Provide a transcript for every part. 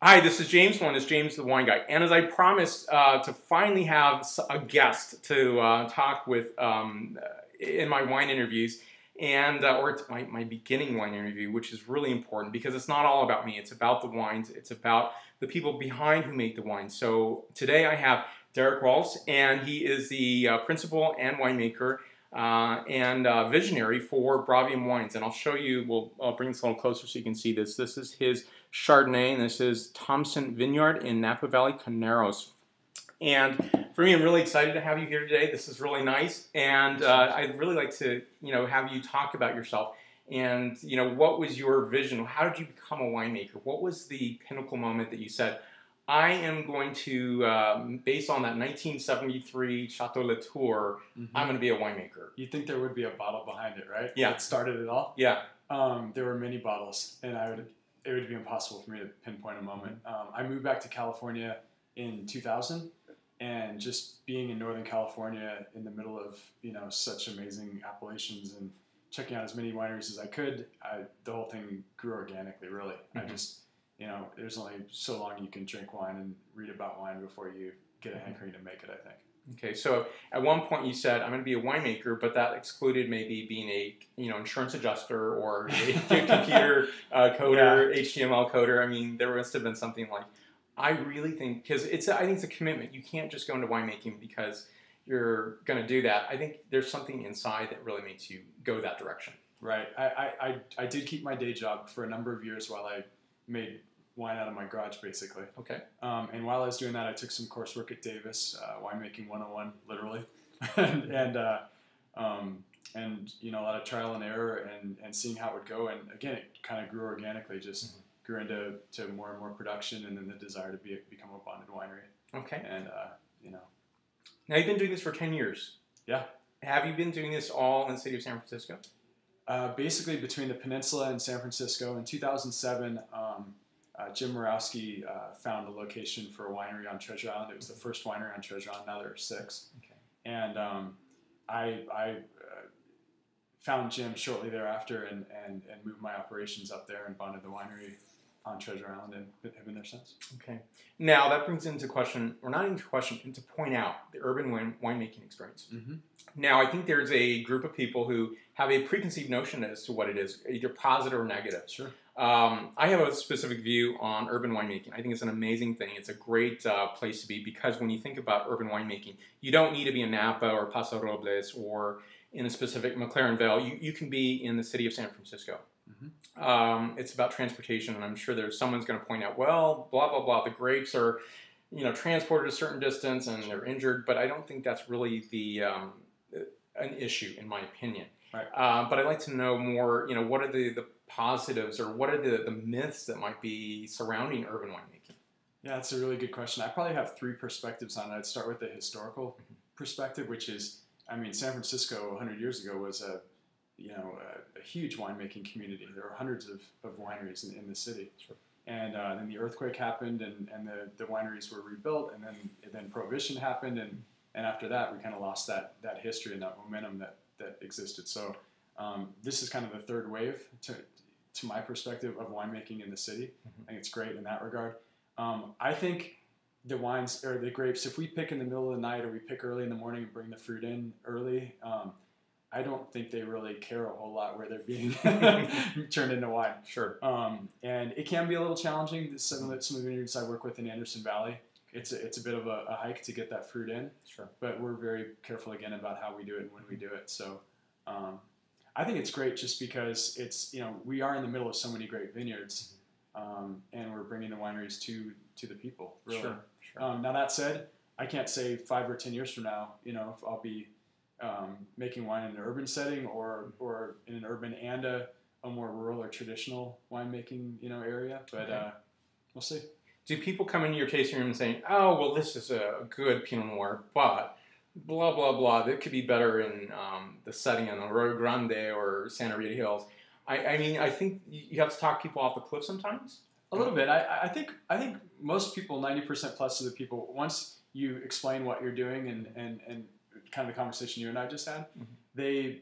Hi, this is James. My name is James the Wine Guy, and as I promised to finally have a guest to talk with in my wine interviews, and or it's my beginning wine interview, which is really important because it's not all about me. It's about the wines. It's about the people behind who make the wine. So today I have Derek Rohlffs, and he is the principal and winemaker and visionary for Bravium Wines, and I'll show you. I'll bring this a little closer so you can see this. This is his Chardonnay, and this is Thompson Vineyard in Napa Valley, Carneros. And for me, I'm really excited to have you here today. This is really nice, and I'd really like to, have you talk about yourself. And what was your vision? How did you become a winemaker? What was the pinnacle moment that you said, I am going to, based on that 1973 Chateau Latour, I'm going to be a winemaker? You'd think there would be a bottle behind it, right? Yeah. That started it all? Yeah. There were many bottles, and it would be impossible for me to pinpoint a moment. I moved back to California in 2000, and just being in Northern California in the middle of, such amazing appellations and checking out as many wineries as I could, the whole thing grew organically, really. I just... there's only so long you can drink wine and read about wine before you get a hankering to make it, I think. Okay, so at one point you said, I'm going to be a winemaker, but that excluded maybe being a, insurance adjuster or a computer coder, HTML coder. I mean, there must have been something like, I really think, because I think it's a commitment. You can't just go into winemaking because you're going to do that. I think there's something inside that really makes you go that direction. Right. I did keep my day job for a number of years while I made wine out of my garage, basically. Okay. And while I was doing that, I took some coursework at Davis, winemaking 101, literally, and a lot of trial and error and seeing how it would go. And again, it kind of grew organically. Just grew into more and more production, and then the desire to become a bonded winery. Okay. And Now you've been doing this for 10 years. Yeah. Have you been doing this all in the city of San Francisco? Basically, between the peninsula and San Francisco. In 2007. Jim Morawski found a location for a winery on Treasure Island. It was the first winery on Treasure Island. Now there are 6. Okay. And I found Jim shortly thereafter and moved my operations up there and bonded the winery on Treasure Island and have been there since. Okay. Now that brings into question, or not into question, into point out the urban winemaking experience. Now I think there's a group of people who have a preconceived notion as to what it is, either positive or negative. Sure. I have a specific view on urban winemaking. I think it's an amazing thing. It's a great place to be because when you think about urban winemaking, you don't need to be in Napa or Paso Robles or in a specific McLaren Vale. You can be in the city of San Francisco. It's about transportation, and I'm sure someone's going to point out, well, blah, blah, blah, the grapes are, transported a certain distance and they're injured, but I don't think that's really an issue, in my opinion. Right. But I'd like to know more, what are the positives or what are the myths that might be surrounding urban winemaking? Yeah, that's a really good question. I probably have 3 perspectives on it. I'd start with the historical perspective, which is, San Francisco 100 years ago was a huge winemaking community. There were hundreds of wineries in the city. Sure. And then the earthquake happened and the wineries were rebuilt and then Prohibition happened and after that we kind of lost that history and that momentum that existed. So this is kind of the third wave to my perspective of winemaking in the city. I think it's great in that regard. I think the wines or the grapes, if we pick in the middle of the night or we pick early in the morning and bring the fruit in early, I don't think they really care a whole lot where they're being turned into wine. Sure. And it can be a little challenging. Some of the vineyards I work with in Anderson Valley, it's a bit of a hike to get that fruit in. Sure. But we're very careful again about how we do it and when we do it. So I think it's great just because it's, we are in the middle of so many great vineyards and we're bringing the wineries to the people. Really. Sure. Sure. Now that said, I can't say 5 or 10 years from now, if I'll be making wine in an urban setting or in an urban and a more rural or traditional winemaking area, but okay. We'll see. Do people come into your tasting room and saying, "Oh, well, this is a good Pinot Noir, but blah blah blah, that could be better in the setting on the Rio Grande or Santa Rita Hills"? I mean, I think you have to talk people off the cliff sometimes. A little bit. I think most people, 90% plus of the people, once you explain what you're doing and kind of the conversation you and I just had, they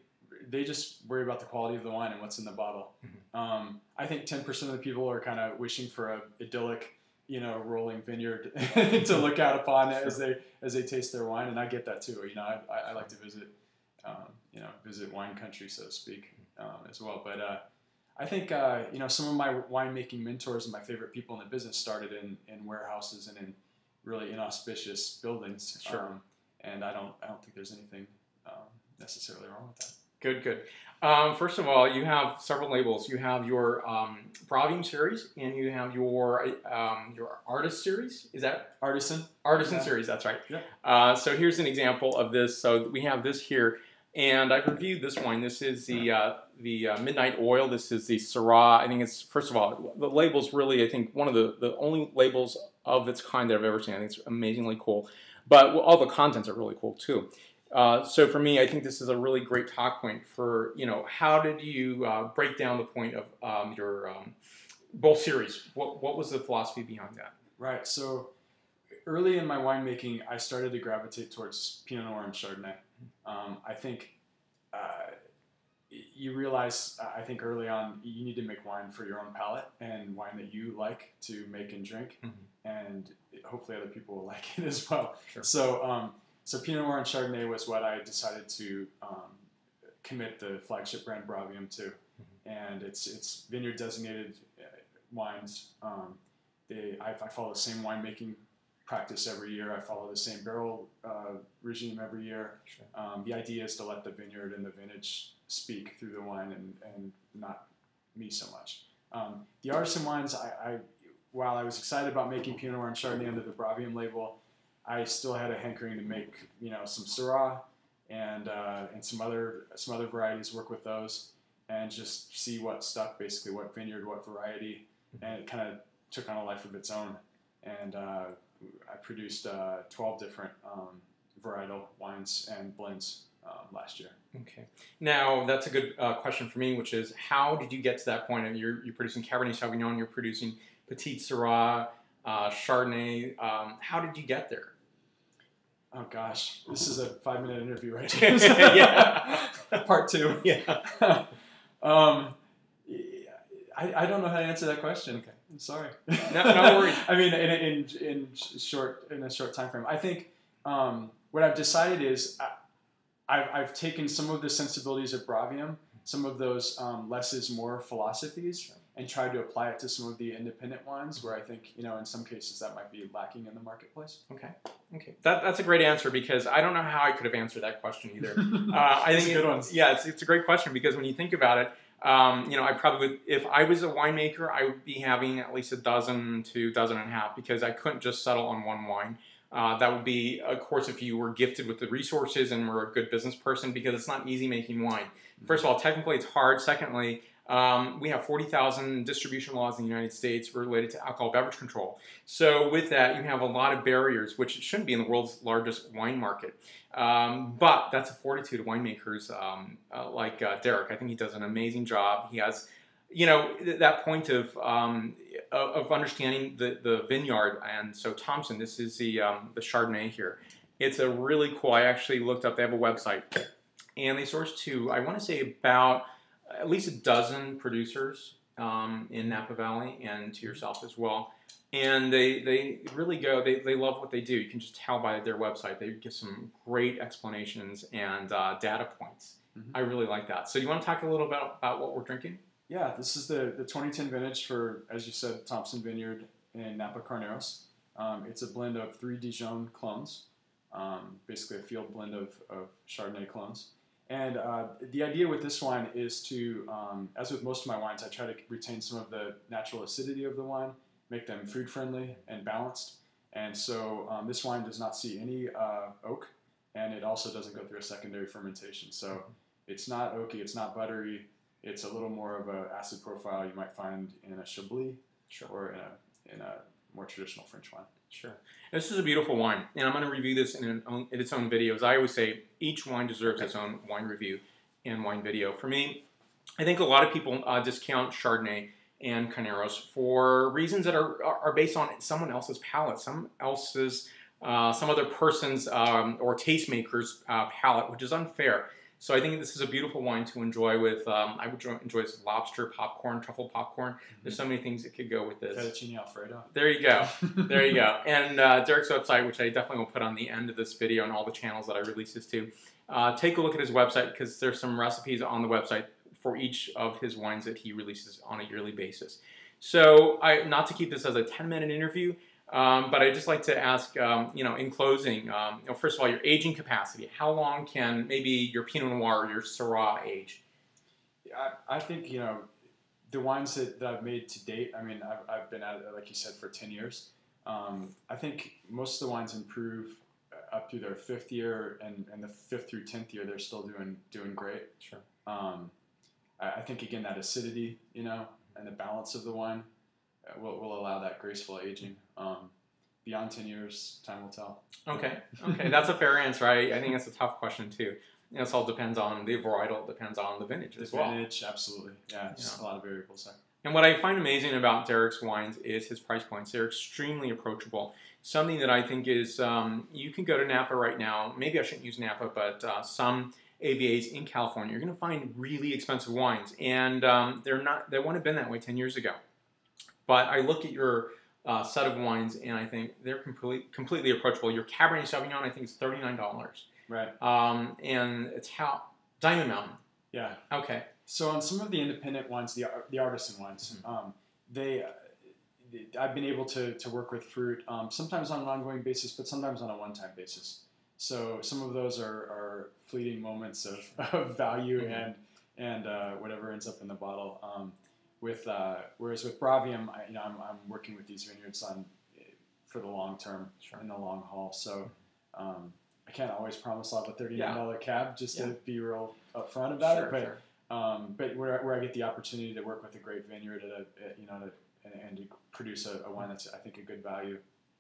just worry about the quality of the wine and what's in the bottle. I think 10% of the people are kind of wishing for a idyllic you know, rolling vineyard to look out upon as they taste their wine. And I get that too. You know, I like to visit, you know, visit wine country, so to speak, as well. But I think, you know, some of my winemaking mentors and my favorite people in the business started in warehouses and in really inauspicious buildings. Sure. And I don't think there's anything necessarily wrong with that. Good, good. First of all, you have several labels. You have your Bravium series, and you have your Artist series. Is that Artisan series? That's right. Yeah. So here's an example of this. So we have this here, and I've reviewed this wine. This is the Midnight Oil. This is the Syrah. I think it's, first of all, the label's really, I think, one of the only labels of its kind that I've ever seen. I think it's amazingly cool, but all the contents are really cool too. So for me, I think this is a really great talk point for, you know, how did you break down the point of your both series? What was the philosophy behind that? Right. So early in my winemaking, I started to gravitate towards Pinot Noir and Chardonnay. I think you realize, I think early on, you need to make wine for your own palate and wine that you like to make and drink. Mm-hmm. And hopefully other people will like it as well. Sure. So, so Pinot Noir and Chardonnay was what I decided to commit the flagship brand Bravium to, and it's vineyard designated wines. I follow the same winemaking practice every year. I follow the same barrel regime every year. Sure. The idea is to let the vineyard and the vintage speak through the wine and not me so much. The Artisan wines, while I was excited about making Pinot Noir and Chardonnay under the Bravium label, I still had a hankering to make, you know, some Syrah and some other varieties, work with those, and just see what stuck, basically what vineyard, what variety, and it kind of took on a life of its own. And I produced 12 different varietal wines and blends last year. Okay. Now that's a good question for me, which is how did you get to that point? And you're producing Cabernet Sauvignon, you're producing Petite Sirah, Chardonnay. How did you get there? Oh gosh, this is a 5-minute interview right here. Yeah. Part two. Yeah. I don't know how to answer that question. Okay. I'm sorry. No worries. I mean, in a short time frame. I think what I've decided is I've taken some of the sensibilities of Bravium, some of those less is more philosophies, and tried to apply it to some of the independent wines where I think, you know, in some cases that might be lacking in the marketplace. Okay. Okay. That's a great answer, because I don't know how I could have answered that question either. I think it's a good one. Yeah, it's a great question, because when you think about it, you know, I probably would, if I was a winemaker, I would be having at least a dozen to dozen and a half, because I couldn't just settle on one wine. That would be, of course, if you were gifted with the resources and were a good business person, because it's not easy making wine. First of all, technically it's hard. Secondly, we have 40,000 distribution laws in the United States related to alcohol beverage control. So with that, you have a lot of barriers, which it shouldn't be in the world's largest wine market. But that's a fortitude of winemakers like Derek. I think he does an amazing job. He has, you know, that point of understanding the vineyard. And so Thompson, this is the Chardonnay here. It's a really cool, I actually looked up, they have a website. And they source to, I want to say about at least a dozen producers in Napa Valley and to yourself as well. And they really go, they love what they do. You can just tell by their website. They give some great explanations and data points. Mm-hmm. I really like that. So you want to talk a little bit about what we're drinking? Yeah, this is the 2010 vintage for, as you said, Thompson Vineyard in Napa Carneros. It's a blend of 3 Dijon clones, basically a field blend of Chardonnay clones. And the idea with this wine is to, as with most of my wines, I try to retain some of the natural acidity of the wine, make them food friendly and balanced. And so this wine does not see any oak, and it also doesn't go through a secondary fermentation. So it's not oaky, it's not buttery, it's a little more of an acid profile you might find in a Chablis. Sure. Or in a more traditional French wine. Sure. This is a beautiful wine, and I'm going to review this in its own videos. I always say each wine deserves its own wine review and wine video. For me, I think a lot of people discount Chardonnay and Carneros for reasons that are based on someone else's palate, some other person's or tastemaker's palate, which is unfair. So I think this is a beautiful wine to enjoy with, I would enjoy this with lobster, popcorn, truffle popcorn. Mm-hmm. There's so many things that could go with this. Fettuccine Alfredo. There you go. There you go. And Derek's website, which I definitely will put on the end of this video and all the channels that I release this to. Take a look at his website because there's some recipes on the website for each of his wines that he releases on a yearly basis. So not to keep this as a 10-minute interview, but I'd just like to ask, in closing, first of all, your aging capacity. How long can maybe your Pinot Noir or your Syrah age? I think, the wines that I've made to date, I mean, I've been at it, like you said, for 10 years. I think most of the wines improve up through their 5th year, and the 5th through 10th year, they're still doing great. Sure. I think, again, that acidity, and the balance of the wine will allow that graceful aging. Beyond 10 years, time will tell. Okay, that's a fair answer. I think that's a tough question too. This all depends on the varietal, depends on the vintage as well. The vintage, absolutely. Yeah, it's a lot of variables there. And what I find amazing about Derek's wines is his price points. They're extremely approachable. Something that I think is, you can go to Napa right now. Maybe I shouldn't use Napa, but some AVAs in California, you're going to find really expensive wines, and they wouldn't have been that way 10 years ago. But I look at your set of wines, and I think they're completely approachable. Your Cabernet Sauvignon, I think, is $39. Right. And it's how Diamond Mountain. Yeah. Okay. So on some of the independent wines, the artisan wines, mm-hmm. I've been able to work with fruit, sometimes on an ongoing basis, but sometimes on a one-time basis. So some of those are fleeting moments of value, mm-hmm. and whatever ends up in the bottle. Whereas with Bravium, I'm working with these vineyards for the long term, sure. in the long haul. So I can't always promise a lot of a $39 cab, just to be real upfront about it. But where I get the opportunity to work with a great vineyard and to produce a wine that's, I think, a good value,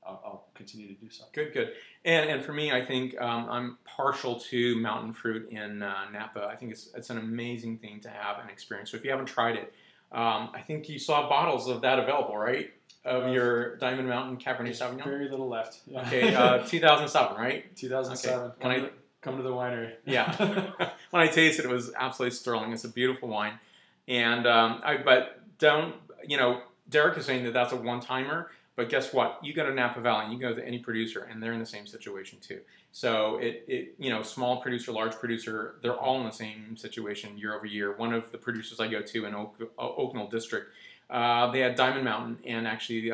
I'll continue to do so. Good. And for me, I think I'm partial to mountain fruit in Napa. I think it's an amazing thing to have and experience. So if you haven't tried it, I think you saw bottles of that available, right? Of your Diamond Mountain Cabernet Sauvignon? Very little left. Yeah. Okay, 2007, right? 2007. Okay. Come to the winery. Yeah. When I tasted it, it was absolutely sterling. It's a beautiful wine. And Derek is saying that that's a one-timer. But guess what? You go to Napa Valley and you go to any producer, and they're in the same situation too. So small producer, large producer, they're all in the same situation year over year. One of the producers I go to in Oakland District, they had Diamond Mountain, and actually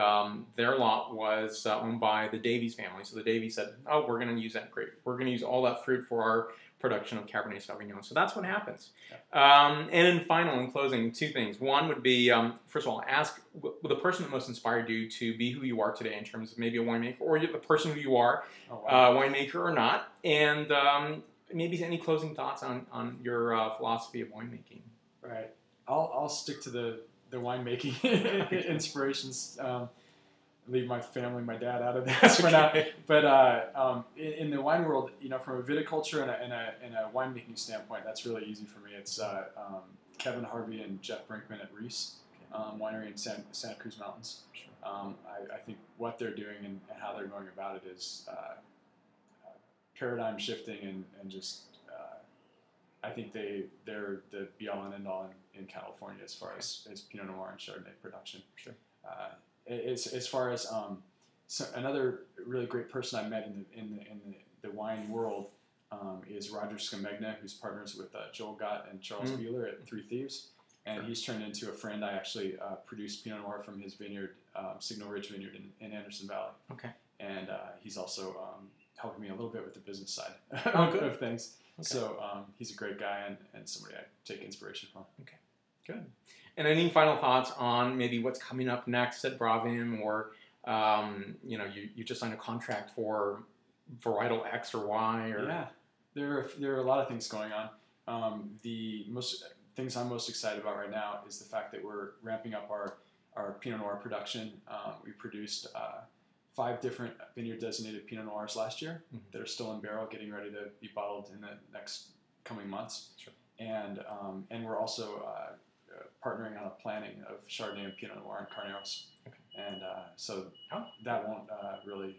their lot was owned by the Davies family. So the Davies said, "Oh, we're going to use that grape. We're going to use all that fruit for our production of Cabernet Sauvignon." So that's what happens. Yeah. And in closing, two things. One would be, first of all, ask the person that most inspired you to be who you are today in terms of maybe a winemaker, or the person who you are, winemaker or not. And maybe any closing thoughts on your philosophy of winemaking. Right. I'll stick to the winemaking inspirations. Leave my family, my dad out of this for now. But in the wine world, from a viticulture and a winemaking standpoint, that's really easy for me. It's Kevin Harvey and Jeff Brinkman at Reese Winery in Santa Cruz Mountains. Sure. I think what they're doing and how they're going about it is paradigm shifting, and just I think they're the be all and end all in California as far as Pinot Noir and Chardonnay production. Sure. As far as another really great person I met in the wine world is Roger Scamegna, who's partners with Joel Gott and Charles Wheeler at Three Thieves, and he's turned into a friend. I actually produced Pinot Noir from his vineyard, Signal Ridge Vineyard in Anderson Valley. Okay, and he's also helping me a little bit with the business side of things. Okay. So he's a great guy and somebody I take inspiration from. Okay, good. And any final thoughts on maybe what's coming up next at Bravium, or, you just signed a contract for varietal X or Y? Or... Yeah, there are a lot of things going on. The things I'm most excited about right now is the fact that we're ramping up our Pinot Noir production. We produced 5 different vineyard-designated Pinot Noirs last year, mm-hmm. that are still in barrel, getting ready to be bottled in the next coming months. Sure. And we're also... partnering on a planning of Chardonnay and Pinot Noir and Carneros, and so that won't really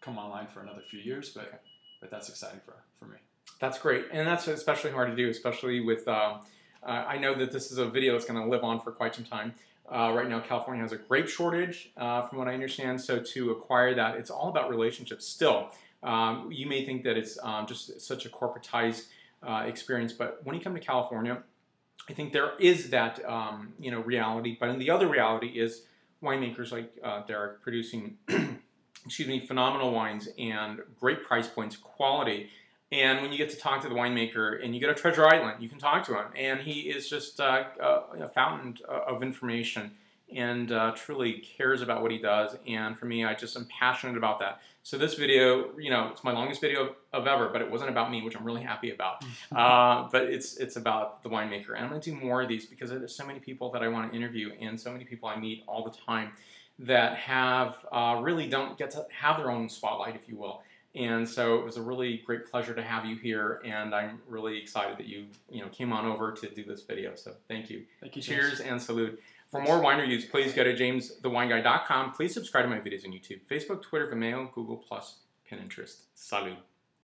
come online for another few years, but that's exciting for me. That's great, and that's especially hard to do, especially with, I know that this is a video that's going to live on for quite some time. Right now, California has a grape shortage, from what I understand, so to acquire that, it's all about relationships still. You may think that it's just such a corporatized experience, but when you come to California, I think there is that you know, reality, but the other reality is winemakers like Derek producing excuse me, phenomenal wines and great price points, quality. And when you get to talk to the winemaker and you go to Treasure Island, you can talk to him. And he is just a fountain of information and truly cares about what he does. And for me, I just am passionate about that. So this video, you know, it's my longest video of ever, but it wasn't about me, which I'm really happy about. But it's about the winemaker. And I'm going to do more of these because there's so many people that I want to interview and so many people I meet all the time that have really don't get to have their own spotlight, if you will. And so it was a really great pleasure to have you here, and I'm really excited that you know, came on over to do this video. So thank you. Thank you. Cheers and salute. For more wine reviews, please go to jamesthewineguy.com. Please subscribe to my videos on YouTube, Facebook, Twitter, Vimeo, Google+, Pinterest. Salute.